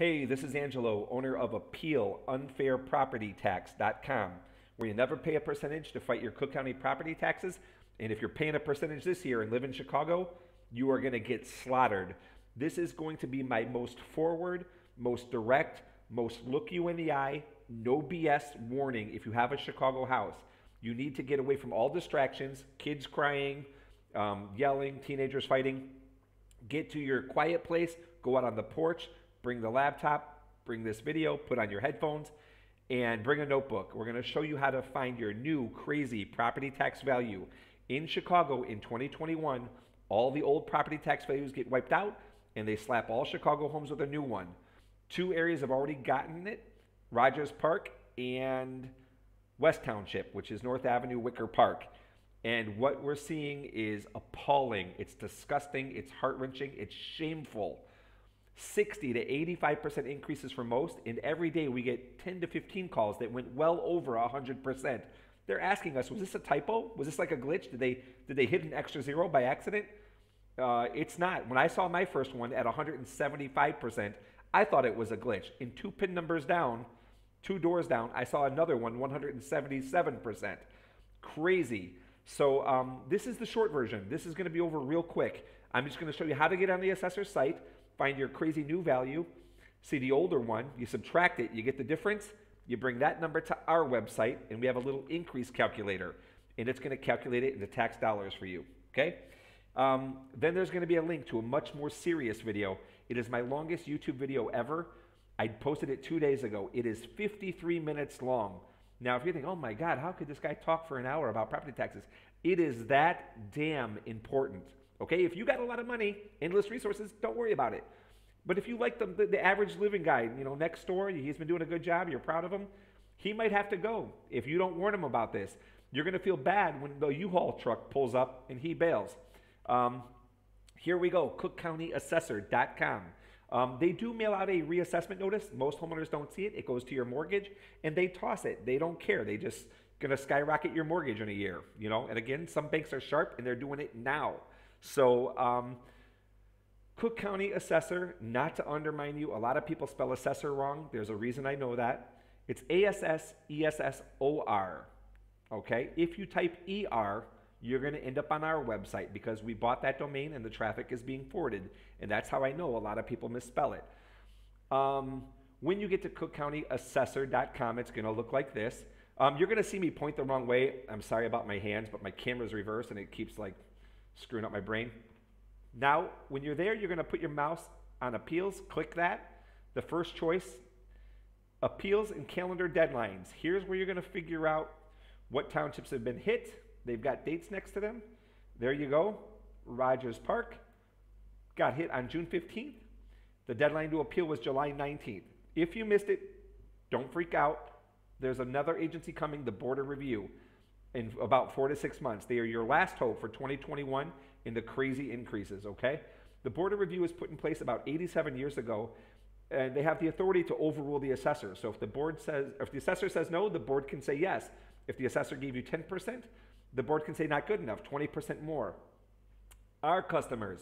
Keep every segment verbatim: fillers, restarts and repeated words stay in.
Hey, this is Angelo, owner of appeal unfair property tax dot com, where you never pay a percentage to fight your Cook County property taxes. And if you're paying a percentage this year and live in Chicago, you are going to get slaughtered. This is going to be my most forward, most direct, most look you in the eye, no B S warning. If you have a Chicago house, you need to get away from all distractions, kids crying, um, yelling, teenagers fighting. Get to your quiet place, go out on the porch, bring the laptop, bring this video, put on your headphones, and bring a notebook. We're gonna show you how to find your new crazy property tax value. In Chicago in twenty twenty-one, all the old property tax values get wiped out and they slap all Chicago homes with a new one. Two areas have already gotten it, Rogers Park and West Township, which is North Avenue, Wicker Park. And what we're seeing is appalling. It's disgusting, it's heart-wrenching, it's shameful. sixty to eighty-five percent increases for most, and every day we get ten to fifteen calls that went well over one hundred percent. They're asking us, was this a typo? Was this like a glitch? Did they, did they hit an extra zero by accident? Uh, it's not. When I saw my first one at one hundred seventy-five percent, I thought it was a glitch. And two pin numbers down, two doors down, I saw another one, one hundred seventy-seven percent. Crazy. So um, this is the short version. This is going to be over real quick. I'm just going to show you how to get on the assessor's site, find your crazy new value, see the older one, you subtract it, you get the difference, you bring that number to our website, and we have a little increase calculator, and it's going to calculate it into tax dollars for you, okay? Um, then there's going to be a link to a much more serious video. It is my longest YouTube video ever. I posted it two days ago. It is fifty-three minutes long. Now, if you think, oh my God, how could this guy talk for an hour about property taxes? It is that damn important, okay? If you got a lot of money, endless resources, don't worry about it. But if you like the, the, the average living guy, you know, next door, he's been doing a good job, you're proud of him, he might have to go if you don't warn him about this. You're gonna feel bad when the U-Haul truck pulls up and he bails. Um, here we go, cook county assessor dot com. Um, they do mail out a reassessment notice. Most homeowners don't see it. It goes to your mortgage and they toss it. They don't care. They just gonna skyrocket your mortgage in a year, you know? And again, some banks are sharp and they're doing it now. So um, Cook County Assessor, not to undermine you, a lot of people spell assessor wrong. There's a reason I know that. It's A S S E S S O R, okay? If you type E R, you're gonna end up on our website because we bought that domain and the traffic is being forwarded. And that's how I know a lot of people misspell it. Um, when you get to cook county assessor dot com, it's gonna look like this. Um, you're gonna see me point the wrong way. I'm sorry about my hands, but my camera's reversed and it keeps like screwing up my brain. Now, when you're there, you're gonna put your mouse on appeals, click that. The first choice, appeals and calendar deadlines. Here's where you're gonna figure out what townships have been hit. They've got dates next to them. There you go. Rogers Park got hit on June fifteenth. The deadline to appeal was July nineteenth. If you missed it, don't freak out. There's another agency coming, the Board of Review, in about four to six months. They are your last hope for twenty twenty-one in the crazy increases, okay? The Board of Review was put in place about eighty-seven years ago, and they have the authority to overrule the assessor. So if the board says, if the assessor says no, the board can say yes. If the assessor gave you ten percent, the board can say not good enough, twenty percent more. Our customers,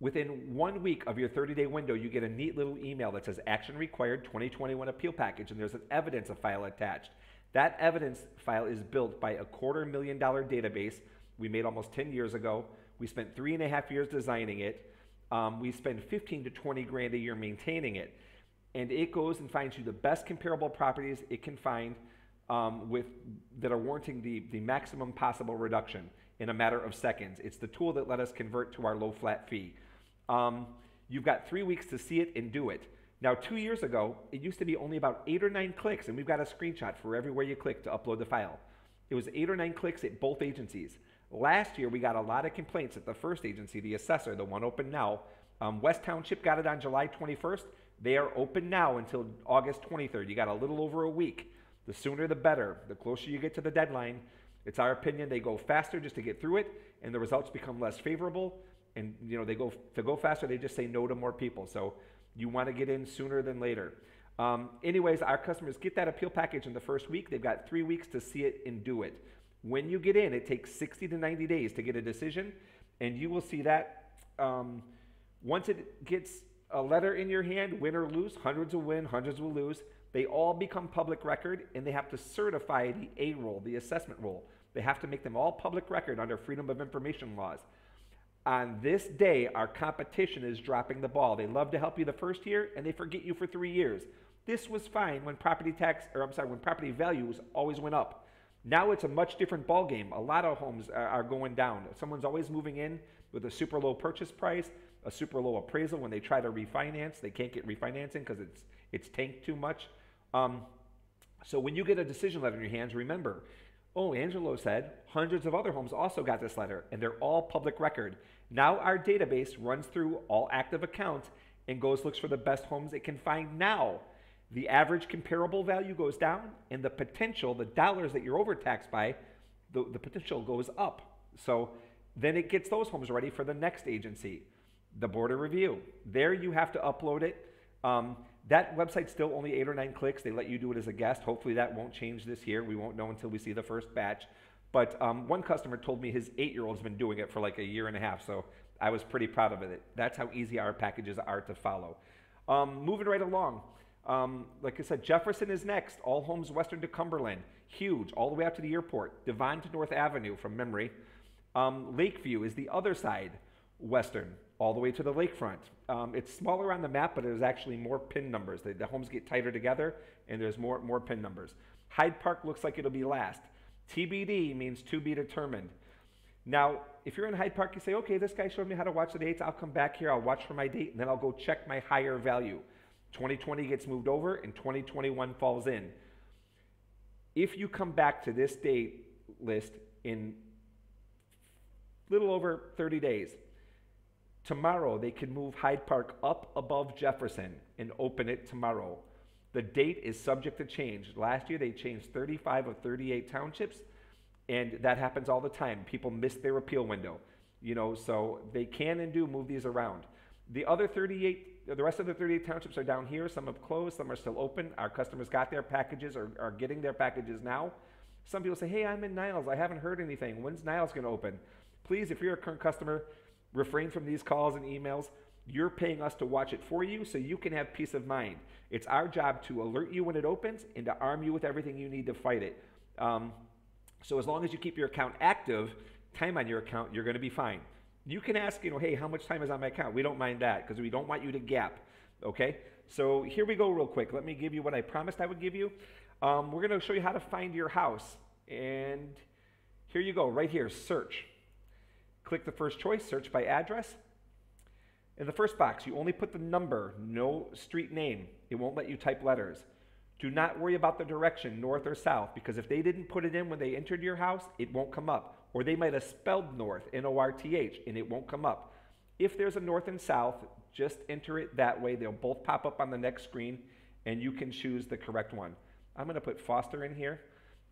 within one week of your thirty day window, you get a neat little email that says action required twenty twenty-one appeal package, and there's an evidence file attached. That evidence file is built by a quarter million dollar database we made almost ten years ago. We spent three and a half years designing it. Um, we spend fifteen to twenty grand a year maintaining it. And it goes and finds you the best comparable properties it can find um, with that are warranting the, the maximum possible reduction in a matter of seconds. It's the tool that let us convert to our low flat fee. Um, you've got three weeks to see it and do it. Now, two years ago, it used to be only about eight or nine clicks, and we've got a screenshot for everywhere you click to upload the file. It was eight or nine clicks at both agencies. Last year, we got a lot of complaints at the first agency, the assessor, the one open now. Um, West Township got it on July twenty-first. They are open now until August twenty-third. You got a little over a week. The sooner, the better. The closer you get to the deadline, it's our opinion they go faster just to get through it, and the results become less favorable. And you know, they go to go faster, they just say no to more people. So you want to get in sooner than later. Um, anyways, our customers get that appeal package in the first week. They've got three weeks to see it and do it. When you get in, it takes sixty to ninety days to get a decision, and you will see that um, once it gets a letter in your hand, win or lose, hundreds will win, hundreds will lose. They all become public record, and they have to certify the A roll, the assessment roll. They have to make them all public record under freedom of information laws. On this day, our competition is dropping the ball. They love to help you the first year, and they forget you for three years. This was fine when property tax, or I'm sorry, when property values always went up. Now it's a much different ballgame. A lot of homes are going down. Someone's always moving in with a super low purchase price, a super low appraisal. When they try to refinance, they can't get refinancing because it's it's tanked too much. Um, so when you get a decision letter in your hands, remember, oh, Angelo said hundreds of other homes also got this letter, and they're all public record. Now our database runs through all active accounts and goes looks for the best homes it can find now. The average comparable value goes down, and the potential, the dollars that you're overtaxed by, the, the potential goes up. So then it gets those homes ready for the next agency, the Board of Review. There you have to upload it. Um, that website's still only eight or nine clicks. They let you do it as a guest. Hopefully that won't change this year. We won't know until we see the first batch. But um, one customer told me his eight-year-old's been doing it for like a year and a half, so I was pretty proud of it. That's how easy our packages are to follow. Um, moving right along. Um, like I said, Jefferson is next. All homes western to Cumberland, huge, all the way out to the airport. Devon to North Avenue, from memory. Um, Lakeview is the other side, western, all the way to the lakefront. Um, it's smaller on the map, but there's actually more pin numbers. The, the homes get tighter together, and there's more, more pin numbers. Hyde Park looks like it'll be last. T B D means to be determined. Now, if you're in Hyde Park, you say, okay, this guy showed me how to watch the dates. I'll come back here, I'll watch for my date, and then I'll go check my higher value. twenty twenty gets moved over and twenty twenty-one falls in. If you come back to this date list in a little over thirty days, tomorrow they can move Hyde Park up above Jefferson and open it tomorrow. The date is subject to change. Last year they changed thirty-five of thirty-eight townships, and that happens all the time. People miss their appeal window, you know, so they can and do move these around. The other thirty-eight, the rest of the thirty-eight townships are down here. Some have closed, some are still open. Our customers got their packages or are getting their packages now. Some people say, hey, I'm in Niles, I haven't heard anything. When's Niles gonna open? Please, if you're a current customer, refrain from these calls and emails. You're paying us to watch it for you so you can have peace of mind. It's our job to alert you when it opens and to arm you with everything you need to fight it. Um, so as long as you keep your account active, time on your account, you're gonna be fine. You can ask, you know, hey, how much time is on my account? We don't mind that because we don't want you to gap, okay? So here we go real quick. Let me give you what I promised I would give you. Um, we're going to show you how to find your house. And here you go, right here, search. Click the first choice, search by address. In the first box, you only put the number, no street name. It won't let you type letters. Do not worry about the direction, north or south, because if they didn't put it in when they entered your house, it won't come up. Or they might have spelled north, N O R T H, and it won't come up. If there's a north and south, just enter it that way. They'll both pop up on the next screen, and you can choose the correct one. I'm gonna put Foster in here.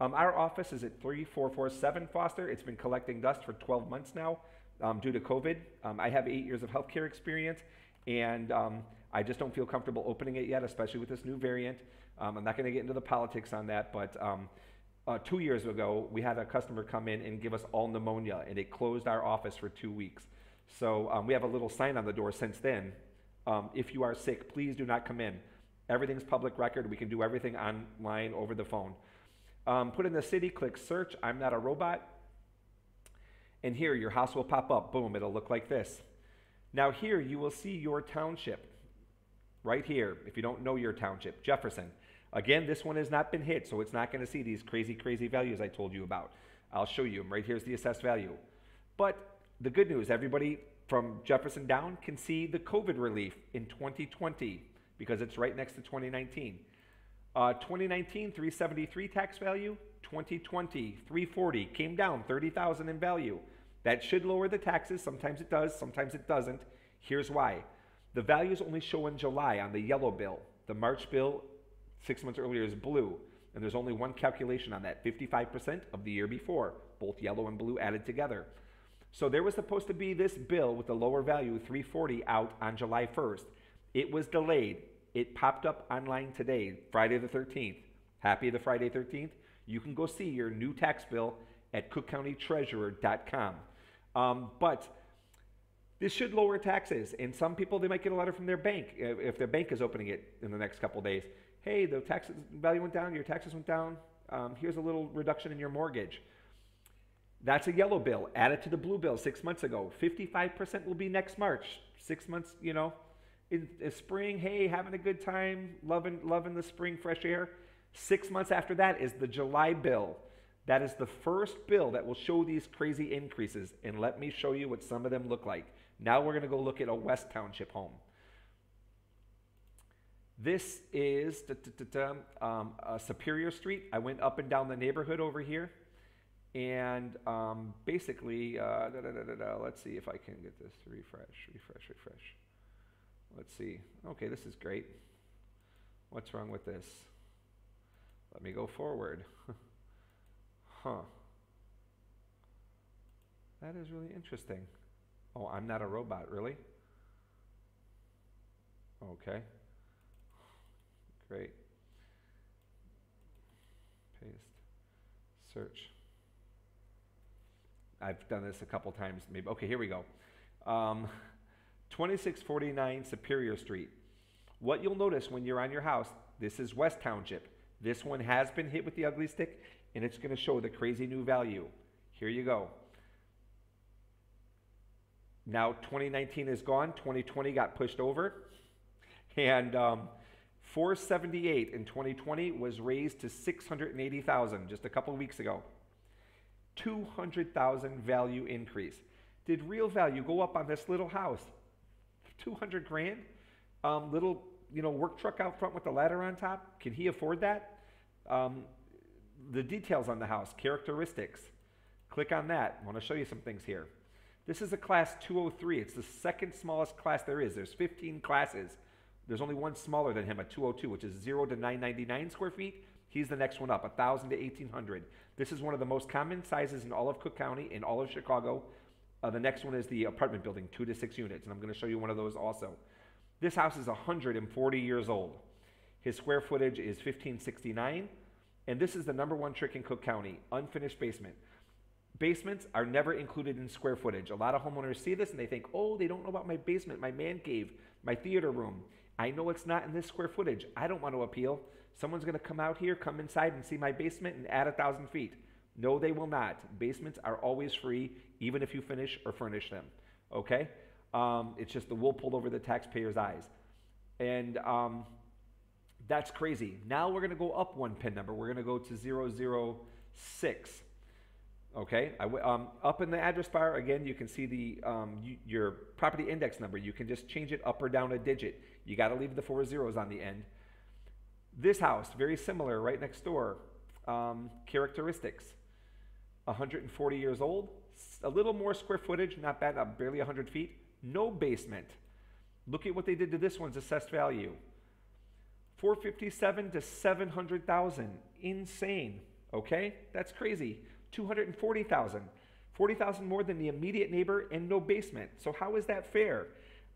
Um, our office is at three four four seven Foster. It's been collecting dust for twelve months now um, due to COVID. Um, I have eight years of healthcare experience, and um, I just don't feel comfortable opening it yet, especially with this new variant. Um, I'm not gonna get into the politics on that, but um, Uh, two years ago, we had a customer come in and give us all pneumonia, and it closed our office for two weeks. So um, we have a little sign on the door since then. Um, if you are sick, please do not come in. Everything's public record. We can do everything online over the phone. Um, put in the city, click search. I'm not a robot. And here, your house will pop up. Boom, it'll look like this. Now here, you will see your township. Right here, if you don't know your township, Jefferson. Again, this one has not been hit, so it's not going to see these crazy, crazy values I told you about. I'll show you them. Right here's the assessed value. But the good news, everybody from Jefferson down can see the COVID relief in twenty twenty because it's right next to twenty nineteen. Uh, twenty nineteen, three seventy-three tax value. twenty twenty, three forty, came down thirty thousand in value. That should lower the taxes. Sometimes it does, sometimes it doesn't. Here's why. The values only show in July on the yellow bill. The March bill six months earlier is blue, and there's only one calculation on that, fifty-five percent of the year before, both yellow and blue added together. So there was supposed to be this bill with the lower value, three forty, out on July first. It was delayed. It popped up online today, Friday the thirteenth. Happy the Friday thirteenth. You can go see your new tax bill at cook county treasurer dot com. Um, but This should lower taxes. And some people, they might get a letter from their bank, if their bank is opening it in the next couple of days. Hey, the tax value went down, your taxes went down. Um, here's a little reduction in your mortgage. That's a yellow bill. Add it to the blue bill six months ago. fifty-five percent will be next March. Six months, you know, in, in spring, hey, having a good time, loving, loving the spring fresh air. Six months after that is the July bill. That is the first bill that will show these crazy increases. And let me show you what some of them look like. Now we're going to go look at a West Township home. This is da, da, da, da, um, uh, Superior Street. I went up and down the neighborhood over here. And um, basically, uh, da, da, da, da, da, let's see if I can get this to refresh, refresh, refresh. Let's see. Okay, this is great. What's wrong with this? Let me go forward. Huh. That is really interesting. Oh, I'm not a robot, really? Okay. Great. Paste. Search. I've done this a couple times, maybe. Okay, here we go. Um, twenty-six forty-nine Superior Street. What you'll notice when you're on your house, this is West Township. This one has been hit with the ugly stick, and it's going to show the crazy new value. Here you go. Now twenty nineteen is gone. twenty twenty got pushed over. And um, four seventy-eight in twenty twenty was raised to six hundred eighty thousand just a couple of weeks ago. two hundred thousand value increase. Did real value go up on this little house? two hundred grand? Um, little, you know, work truck out front with the ladder on top? Can he afford that? Um, the details on the house, characteristics. Click on that. I want to show you some things here. This is a class two oh three. It's the second smallest class there is. There's fifteen classes. There's only one smaller than him, a two oh two, which is zero to nine ninety-nine square feet. He's the next one up, one thousand to eighteen hundred. This is one of the most common sizes in all of Cook County, in all of Chicago. Uh, the next one is the apartment building, two to six units, and I'm going to show you one of those also. This house is one hundred forty years old. His square footage is fifteen sixty-nine, and this is the number one trick in Cook County, unfinished basement. Basements are never included in square footage. A lot of homeowners see this and they think, oh, they don't know about my basement, my man cave, my theater room. I know it's not in this square footage. I don't want to appeal. Someone's going to come out here, come inside and see my basement and add a thousand feet. No, they will not. Basements are always free, even if you finish or furnish them. Okay? Um, it's just the wool pulled over the taxpayer's eyes. And um, that's crazy. Now we're going to go up one pin number. We're going to go to zero zero six. Okay? I w um, up in the address bar, again, you can see the um, y your property index number. You can just change it up or down a digit. You got to leave the four zeros on the end. This house, very similar, right next door. Um, characteristics, one hundred forty years old, a little more square footage, not bad, uh, barely one hundred feet, no basement. Look at what they did to this one's assessed value. four fifty-seven to seven hundred thousand, insane, okay? That's crazy, two hundred forty thousand, forty thousand more than the immediate neighbor and no basement. So how is that fair?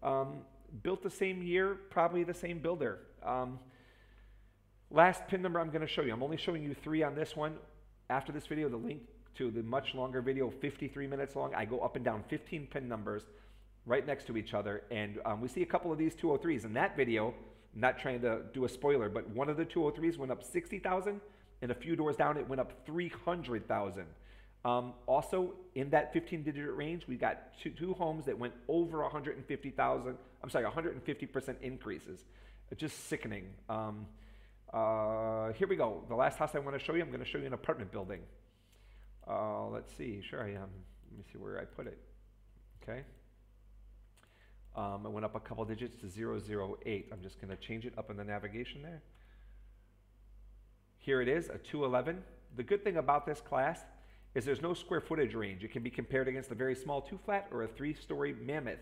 Um, built the same year, probably the same builder. Um, Last pin number I'm going to show you. I'm only showing you three on this one. After this video, the link to the much longer video, fifty-three minutes long, I go up and down fifteen pin numbers right next to each other. And um, we see a couple of these two oh threes. In that video, I'm not trying to do a spoiler, but one of the two oh threes went up sixty thousand dollars, and a few doors down, it went up three hundred thousand dollars. Um, also, in that fifteen digit range, we got two, two homes that went over one hundred fifty thousand dollars. I'm sorry, one hundred fifty percent increases. Just sickening. Um, Uh, here we go. The last house I want to show you, I'm going to show you an apartment building. Uh, let's see. Sure I am. Let me see where I put it. Okay. Um, I went up a couple digits to zero zero eight. I'm just going to change it up in the navigation there. Here it is, a two eleven. The good thing about this class is there's no square footage range. It can be compared against a very small two flat or a three-story mammoth.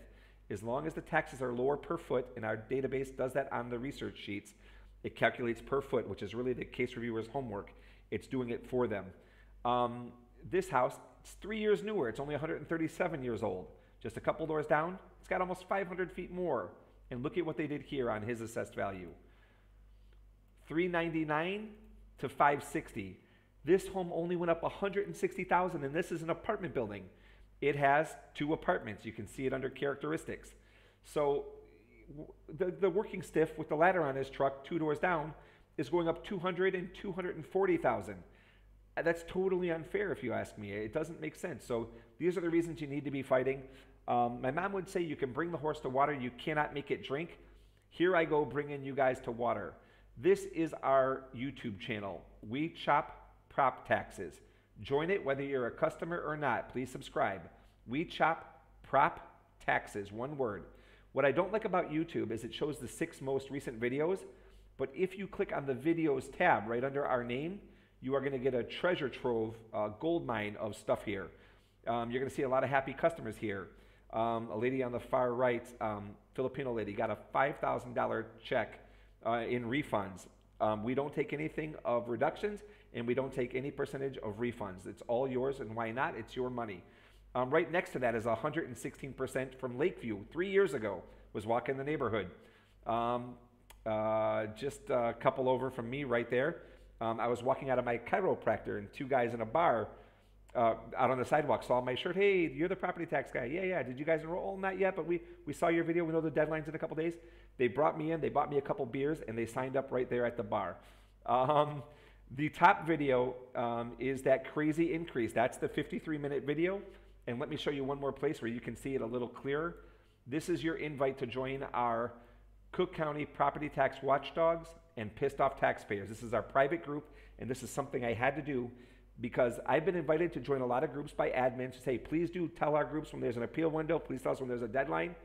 As long as the taxes are lower per foot, and our database does that on the research sheets, it calculates per foot, which is really the case reviewer's homework. It's doing it for them. Um, this house, it's three years newer. It's only one hundred thirty-seven years old. Just a couple doors down, it's got almost five hundred feet more. And look at what they did here on his assessed value. three ninety-nine to five sixty. This home only went up one hundred sixty thousand dollars, and this is an apartment building. It has two apartments. You can see it under characteristics. So the, the working stiff with the ladder on his truck two doors down is going up two hundred thousand dollars and two hundred forty thousand dollars. That's totally unfair if you ask me. It doesn't make sense. So these are the reasons you need to be fighting. Um, my mom would say you can bring the horse to water, you cannot make it drink. Here I go bringing you guys to water. This is our YouTube channel, We Chop Prop Taxes. Join it whether you're a customer or not. Please subscribe. We Chop Prop Taxes, one word. What I don't like about YouTube is it shows the six most recent videos, but if you click on the videos tab right under our name, you are gonna get a treasure trove, uh, gold mine of stuff here. Um, you're gonna see a lot of happy customers here. Um, a lady on the far right, um, Filipino lady, got a five thousand dollar check uh, in refunds. Um, we don't take anything of reductions, and we don't take any percentage of refunds. It's all yours, and why not? It's your money. Um, right next to that is one hundred sixteen percent from Lakeview. Three years ago, was walking the neighborhood. Um, uh, just a couple over from me right there. Um, I was walking out of my chiropractor, and two guys in a bar uh, out on the sidewalk saw my shirt. Hey, you're the property tax guy. Yeah, yeah. Did you guys enroll? Not yet, but we, we saw your video. We know the deadline's in a couple days. They brought me in. They bought me a couple beers, and they signed up right there at the bar. Um, the top video um, is that crazy increase. That's the fifty-three minute video. And let me show you one more place where you can see it a little clearer. This is your invite to join our Cook County Property Tax Watchdogs and Pissed Off Taxpayers. This is our private group, and this is something I had to do because I've been invited to join a lot of groups by admins to say, please do tell our groups when there's an appeal window, please tell us when there's a deadline.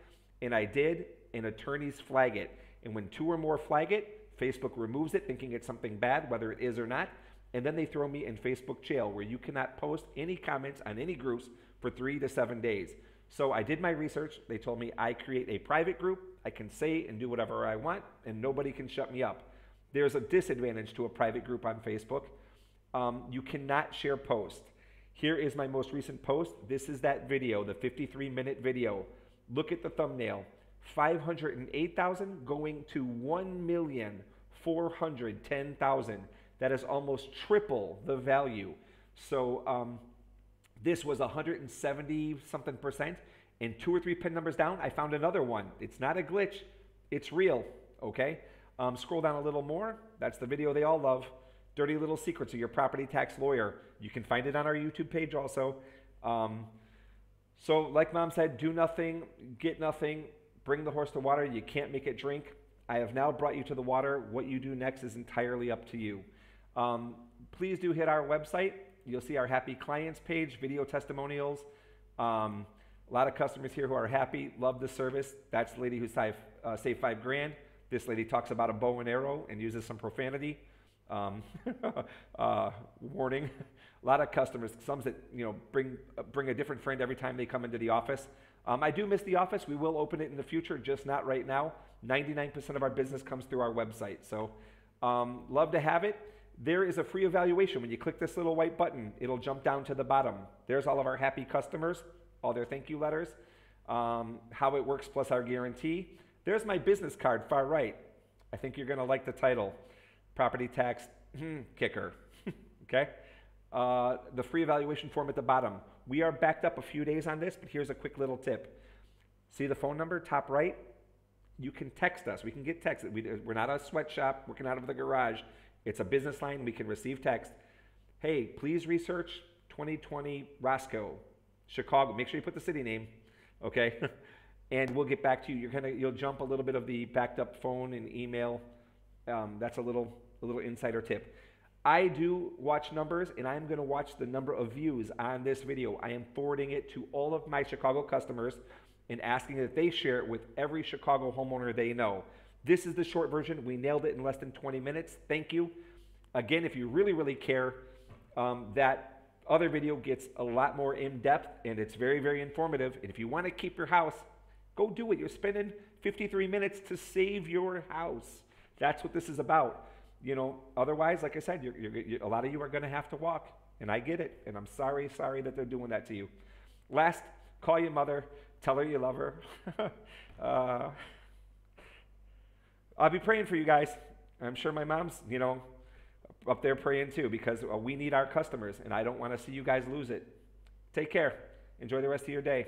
And I did, and attorneys flag it. And when two or more flag it, Facebook removes it, thinking it's something bad, whether it is or not. And then they throw me in Facebook jail, where you cannot post any comments on any groups for three to seven days. So I did my research. They told me I create a private group. I can say and do whatever I want, and nobody can shut me up. There's a disadvantage to a private group on Facebook. Um, you cannot share posts. Here is my most recent post. This is that video, the fifty-three minute video. Look at the thumbnail. five hundred eight thousand going to one million four hundred ten thousand. That is almost triple the value. So um, this was one hundred seventy something percent, and two or three pin numbers down, I found another one. It's not a glitch, it's real, okay? Um, scroll down a little more. That's the video they all love. Dirty Little Secrets of Your Property Tax Lawyer. You can find it on our YouTube page also. Um, so like Mom said, do nothing, get nothing, bring the horse to water. You can't make it drink. I have now brought you to the water. What you do next is entirely up to you. Um, please do hit our website. You'll see our happy clients page, video testimonials. Um, a lot of customers here who are happy, love the service. That's the lady who saved, uh, saved five grand. This lady talks about a bow and arrow and uses some profanity. Um, uh, warning. A lot of customers, some that you know bring bring a different friend every time they come into the office. Um, I do miss the office. We will open it in the future, just not right now. ninety-nine percent of our business comes through our website. So um, love to have it. There is a free evaluation. When you click this little white button, it'll jump down to the bottom. There's all of our happy customers, all their thank you letters, um, how it works plus our guarantee. There's my business card, far right. I think you're gonna like the title, Property Tax Kicker, okay? Uh, the free evaluation form at the bottom. We are backed up a few days on this, but here's a quick little tip. See the phone number, top right? You can text us, we can get texted. We, we're not a sweatshop, working out of the garage. It's a business line, we can receive text. Hey, please research twenty twenty Roscoe, Chicago. Make sure you put the city name, okay? And we'll get back to you. You're gonna, you'll jump a little bit of the backed up phone and email. Um, that's a little, a little insider tip. I do watch numbers, and I'm gonna watch the number of views on this video. I am forwarding it to all of my Chicago customers and asking that they share it with every Chicago homeowner they know. This is the short version. We nailed it in less than twenty minutes. Thank you. Again, if you really, really care, um, that other video gets a lot more in depth, and it's very, very informative. And if you wanna keep your house, go do it. You're spending fifty-three minutes to save your house. That's what this is about. You know, otherwise, like I said, you're, you're, you're, a lot of you are going to have to walk, and I get it. And I'm sorry, sorry that they're doing that to you. Last, call your mother, tell her you love her. uh, I'll be praying for you guys. I'm sure my mom's, you know, up there praying too, because uh, we need our customers, and I don't want to see you guys lose it. Take care. Enjoy the rest of your day.